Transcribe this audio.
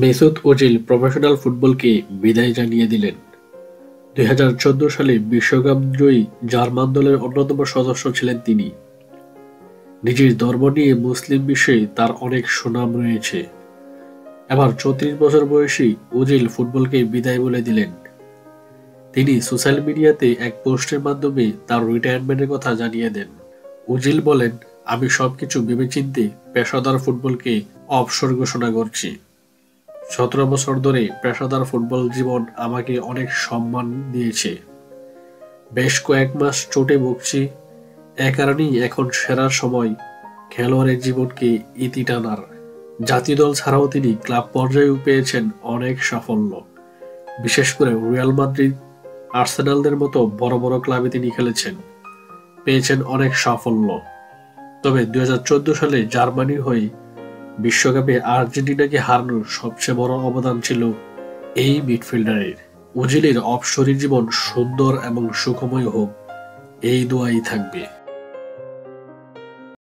Mesut Ozil professional ফুটবলকে বিদায় জানিয়ে দিলেন। ২০১৪ সালে বিশ্বকাপ জয়ী জার্মান দলের অন্যতম সদস্য ছিলেন তিনি। নিজের ধর্ম নিয়ে মুসলিম বিশ্বে তার অনেক সুনাম রয়েছে। এবার ৩৪ বছর বয়সী ওজিল ফুটবলকে বিদায় বলে দিলেন। তিনি সোশ্যাল মিডিয়াতে এক পোস্টের মাধ্যমে তার রিটায়ারমেন্টের কথা জানিয়ে দেন। ওজিল বলেন, আমি সবকিছু ভেবেচিন্তে পেশাদার ফুটবলকে অবসর ঘোষণা করছি। ১৭ বছর ধরে পেশাদার ফুটবল জীবন আমাকে অনেক সম্মান দিয়েছে। বেশ কয়েক মাস চোটে ভুগছি, এ কারণেই এখন সেরা সময় খেলোয়াড়ের জীবনকে ইতি টানার। জাতীয় দল ছাড়াও তিনি ক্লাব পর্যায়েও পেয়েছেন অনেক সাফল্য, বিশেষ করে রিয়াল মাদ্রিদ, আর্সেনালদের মতো বড় বড় ক্লাবে তিনি খেলেছেন, পেয়েছেন অনেক সাফল্য। তবে ২০১৪ সালে জার্মানির হয়ে বিশ্বকাপে আর্জেন্টিনাকে হারানোর সবচেয়ে বড় অবদান ছিল এই মিডফিল্ডারের। ওজিলের অবসরী জীবন সুন্দর এবং সুখময় হোক, এই দোয়াই থাকবে।